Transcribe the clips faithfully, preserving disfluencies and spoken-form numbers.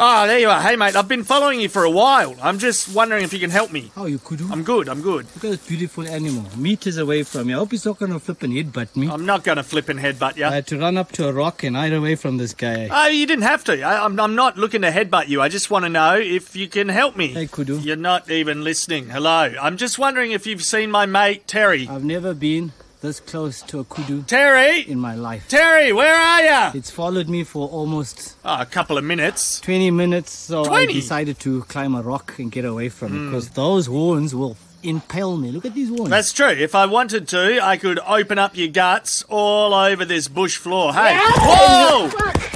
Oh, there you are. Hey, mate, I've been following you for a while. I'm just wondering if you can help me. Oh, you could do? I'm good, I'm good. Look at this beautiful animal. Meters away from you. I hope he's not going to flip and headbutt me. I'm not going to flip and headbutt you. I had to run up to a rock and hide away from this guy. Oh, you didn't have to. I, I'm, I'm not looking to headbutt you. I just want to know if you can help me. Hey, Kudu. You're not even listening. Hello. I'm just wondering if you've seen my mate, Terry. I've never been this close to a kudu, Terry, in my life. Terry, where are ya? It's followed me for almost oh, a couple of minutes, twenty minutes. So twenty I decided to climb a rock and get away from mm. it because those horns will impale me. Look at these horns. That's true. If I wanted to, I could open up your guts all over this bush floor. Hey! Yeah. Whoa!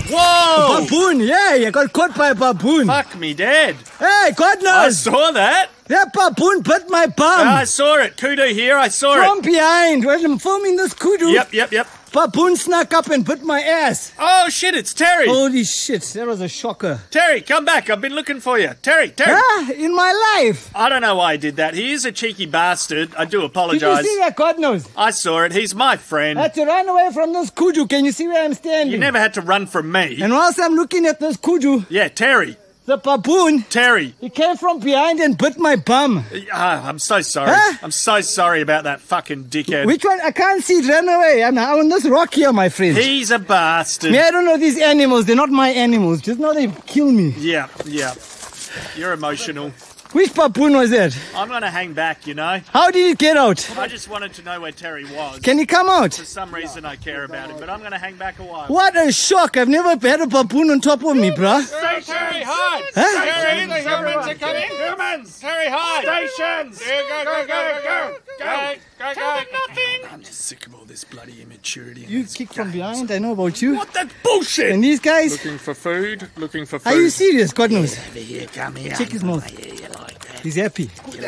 Whoa! A baboon! Yeah, you got caught by a baboon. Fuck me, Dad. Hey, God knows. I saw that. That baboon bit my bum. I saw it. Kudu here, I saw it. From behind, when I'm filming this kudu. Yep, yep, yep. Baboon snuck up and bit my ass. Oh, shit, it's Terry. Holy shit, that was a shocker. Terry, come back. I've been looking for you. Terry, Terry. Ah, in my life. I don't know why I did that. He is a cheeky bastard. I do apologise. Did you see that? God knows. I saw it. He's my friend. I had to run away from this kudu. Can you see where I'm standing? You never had to run from me. And whilst I'm looking at this kudu. Yeah, Terry. The baboon. Terry. He came from behind and bit my bum. Uh, I'm so sorry. Huh? I'm so sorry about that fucking dickhead. Which one? I can't see it run away. I'm on this rock here, my friend. He's a bastard. Yeah, I don't know these animals. They're not my animals. Just know they kill me. Yeah, yeah. You're emotional. Which baboon was that? I'm going to hang back, you know. How did it get out? I just wanted to know where Terry was. Can he come out? For some reason I care about him, but I'm going to hang back a while. What a shock. I've never had a baboon on top of me, bruh. Stations! Terry, hide! Huh? Terry, the humans are coming! Humans! Terry, hide! Stations! Go, go, go, go, go! Go, go, go! Tell them nothing! I'm just sick of all this bloody immaturity. You kick from behind, I know about you. What the bullshit! And these guys? Looking for food, looking for food. Are you serious? God knows. Over here, come here. Check his mouth. He's happy. Good.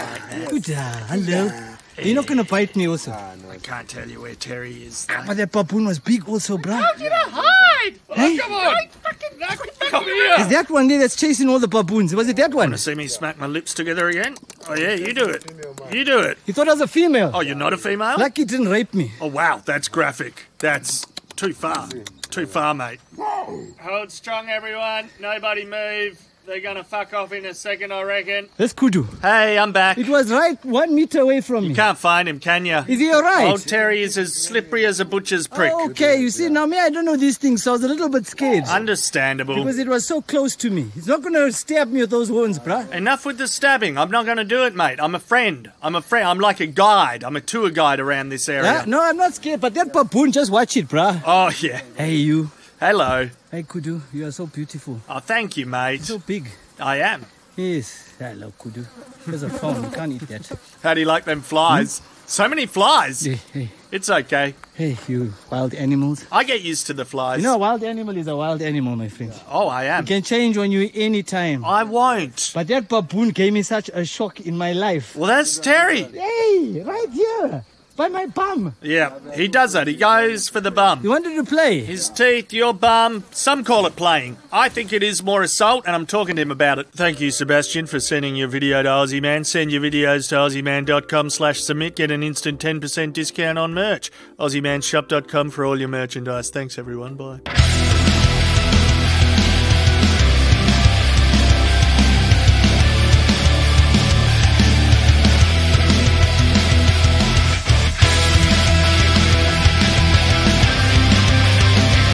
Good. Hello. You're not going to bite me also. Uh, no, I can't tell you where Terry is. Like. But that baboon was big also, bruh. How did I hide? Oh, hey? Come on. Right, fucking, right, come here. Is that one there that's chasing all the baboons? Was it that one? Want to see me smack my lips together again? Oh, yeah, you do it. You do it. You thought I was a female. Oh, you're not a female? Lucky it didn't rape me. Oh, wow. That's graphic. That's too far. Too far, mate. Whoa. Hold strong, everyone. Nobody move. They're going to fuck off in a second, I reckon. That's Kudu. Hey, I'm back. It was right one meter away from you me. You can't find him, can you? Is he all right? Old Terry is as slippery as a butcher's prick. Oh, okay, you see, now me, I don't know these things, so I was a little bit scared. Understandable. Because it was so close to me. He's not going to stab me with those horns, bruh. Enough with the stabbing. I'm not going to do it, mate. I'm a friend. I'm a friend. I'm like a guide. I'm a tour guide around this area. Uh, no, I'm not scared, but that baboon, just watch it, bruh. Oh, yeah. Hey, you. Hello. Hey, Kudu, you are so beautiful. Oh, thank you, mate. You're so big. I am. Yes. Hello, Kudu. There's a phone. You can't eat that. How do you like them flies? Hmm? So many flies. Hey, hey. It's okay. Hey, you wild animals. I get used to the flies. You know, a wild animal is a wild animal, my friend. Oh, I am. You can change on you any time. I won't. But that baboon gave me such a shock in my life. Well, that's Terry. Hey, right here. By my bum. Yeah, he does that. He goes for the bum. You wanted to play. His teeth, your bum. Some call it playing. I think it is more assault, and I'm talking to him about it. Thank you, Sebastian, for sending your video to Ozzy Man. Send your videos to ozzyman.com slash submit. Get an instant ten percent discount on merch. ozzyman shop dot com for all your merchandise. Thanks, everyone. Bye.